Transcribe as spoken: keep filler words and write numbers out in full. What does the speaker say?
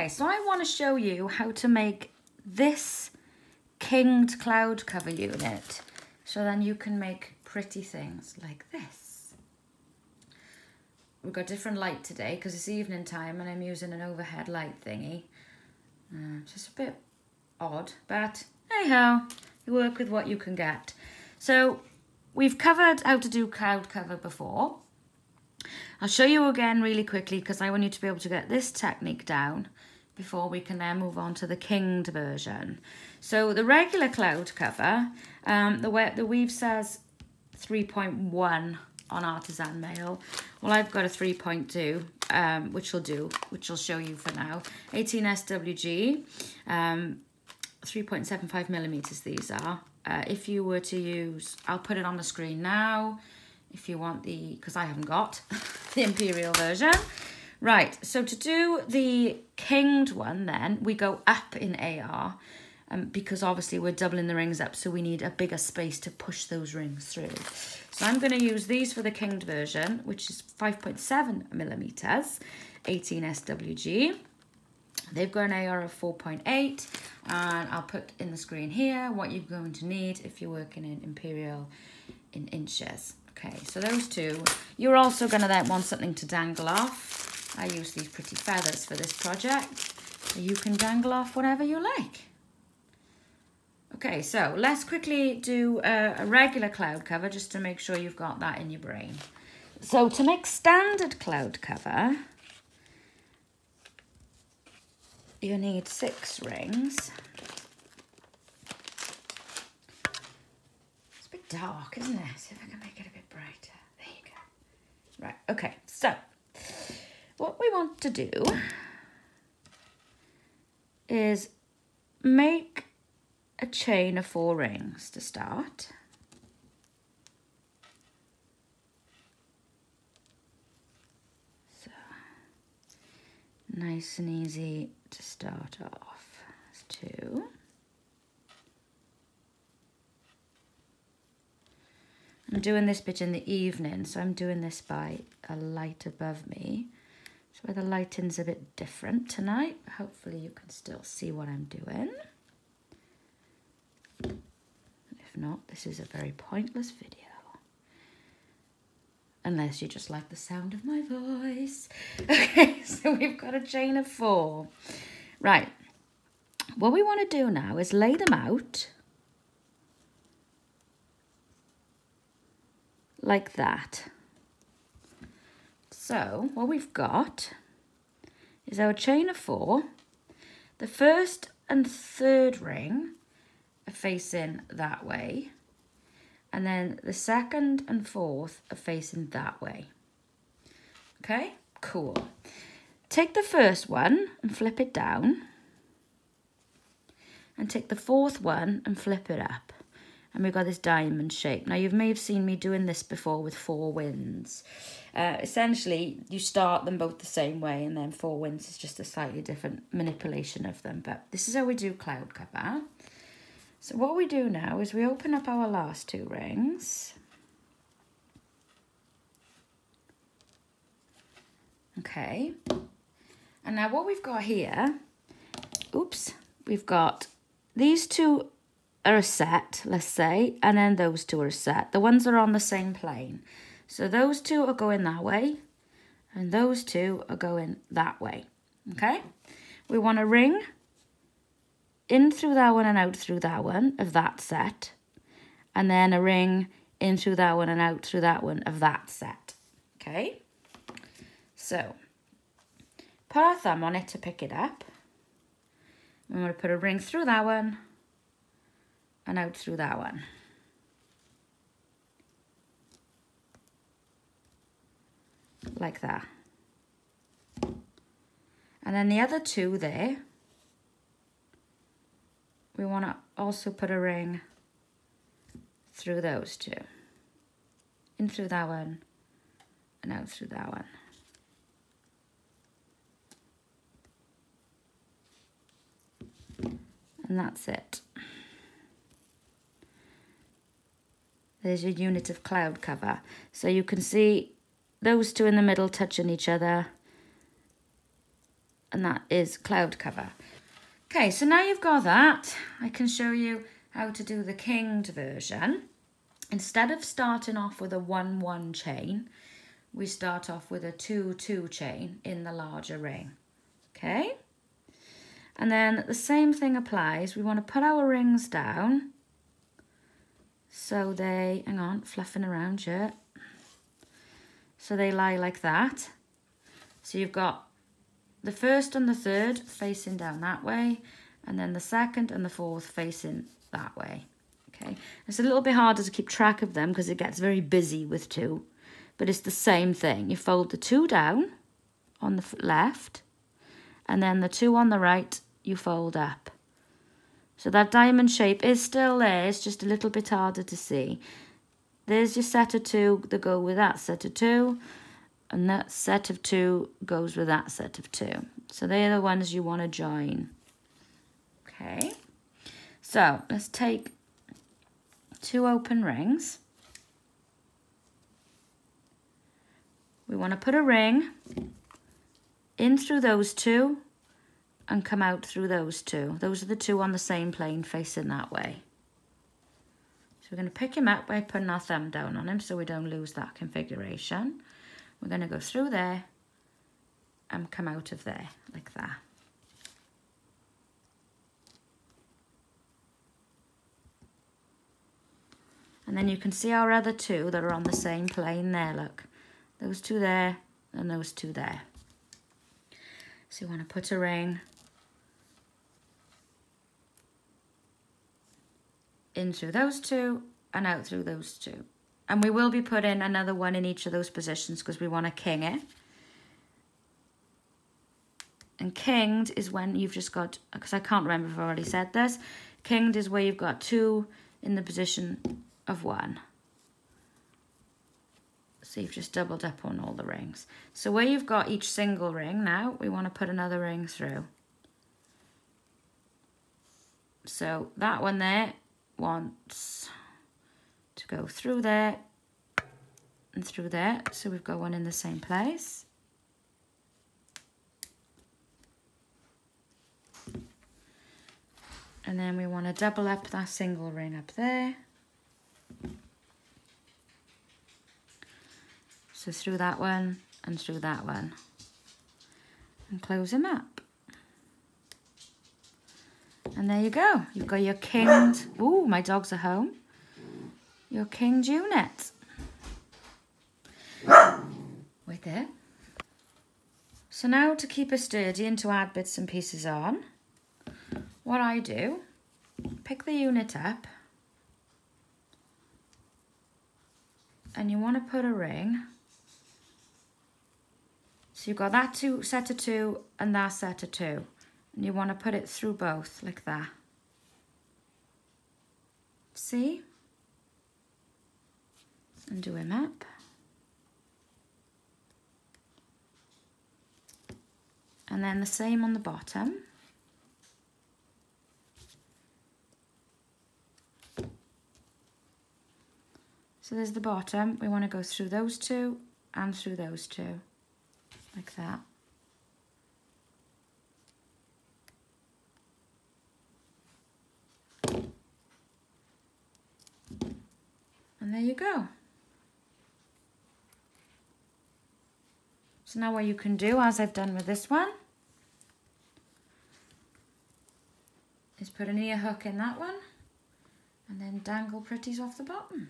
Okay, so I want to show you how to make this Kinged cloud cover unit, so then you can make pretty things like this. We've got different light today because it's evening time and I'm using an overhead light thingy. Uh, just a bit odd, but anyhow, you work with what you can get. So we've covered how to do cloud cover before. I'll show you again really quickly because I want you to be able to get this technique down before we can then move on to the Kinged version. So the regular cloud cover, um, the, we the weave says three point one on Artisan Mail. Well, I've got a three point two, um, which will do, which I'll show you for now. eighteen S W G, um, three point seven five millimeters these are. Uh, if you were to use, I'll put it on the screen now, if you want the, because I haven't got the Imperial version. Right, so to do the Kinged one then, we go up in A R, um, because obviously we're doubling the rings up, so we need a bigger space to push those rings through. So I'm going to use these for the Kinged version, which is five point seven millimeters, eighteen S W G. They've got an A R of four point eight, and I'll put in the screen here what you're going to need if you're working in Imperial in inches. Okay, so those two. You're also going to then want something to dangle off. I use these pretty feathers for this project. You can dangle off whatever you like. Okay, so let's quickly do a, a regular cloud cover just to make sure you've got that in your brain. So to make standard cloud cover, you need six rings. It's a bit dark, isn't it? See if I can make it a bit brighter. There you go. Right, okay. So, what we want to do is make a chain of four rings to start. So, nice and easy to start off. That's two. I'm doing this bit in the evening, so I'm doing this by a light above me. That's where the lighting's a bit different tonight. Hopefully you can still see what I'm doing. If not, this is a very pointless video. Unless you just like the sound of my voice. Okay, so we've got a chain of four. Right, what we want to do now is lay them out like that. So what we've got is our chain of four. The first and third ring are facing that way. And then the second and fourth are facing that way. Okay, cool. Take the first one and flip it down. And take the fourth one and flip it up. And we've got this diamond shape. Now, you may have seen me doing this before with four winds. Uh, essentially, you start them both the same way, and then four winds is just a slightly different manipulation of them. But this is how we do cloud cover. So what we do now is we open up our last two rings. Okay. And now what we've got here, oops, we've got these two are a set, let's say, and then those two are a set. The ones are on the same plane. So those two are going that way, and those two are going that way. Okay? We want a ring in through that one and out through that one of that set, and then a ring in through that one and out through that one of that set. Okay, so put our thumb on it to pick it up. I'm going to put a ring through that one and out through that one. Like that. And then the other two there, we want to also put a ring through those two. In through that one and out through that one. And that's it. There's your unit of cloud cover. So you can see those two in the middle touching each other and that is cloud cover. Okay, so now you've got that, I can show you how to do the Kinged version. Instead of starting off with a one one chain, we start off with a two two chain in the larger ring, okay? And then the same thing applies. We want to put our rings down so they, hang on, fluffing around here. So they lie like that. So you've got the first and the third facing down that way, and then the second and the fourth facing that way. Okay, it's a little bit harder to keep track of them because it gets very busy with two, but it's the same thing. You fold the two down on the left, and then the two on the right you fold up. So that diamond shape is still there, it's just a little bit harder to see. There's your set of two that go with that set of two, and that set of two goes with that set of two. So they're the ones you want to join. Okay, so let's take two open rings. We want to put a ring in through those two and come out through those two. Those are the two on the same plane facing that way. So we're going to pick him up by putting our thumb down on him so we don't lose that configuration. We're going to go through there and come out of there like that. And then you can see our other two that are on the same plane there, look. Those two there and those two there. So you want to put a ring in through those two and out through those two. And we will be putting another one in each of those positions because we want to king it. And kinged is when you've just got, because I can't remember if I've already said this, kinged is where you've got two in the position of one. So you've just doubled up on all the rings. So where you've got each single ring now, we want to put another ring through. So that one there wants to go through there and through there. So we've got one in the same place. And then we want to double up that single ring up there. So through that one and through that one, and close them up. And there you go. You've got your kinged, ooh, my dogs are home. Your kinged unit. Wait there. So now to keep it sturdy and to add bits and pieces on, what I do, pick the unit up, and you want to put a ring. So you've got that two set of two and that set of two. And you want to put it through both like that. See? And do him up. And then the same on the bottom. So there's the bottom. We want to go through those two and through those two, like that. And there you go. So now what you can do, as I've done with this one, is put an ear hook in that one and then dangle pretties off the bottom.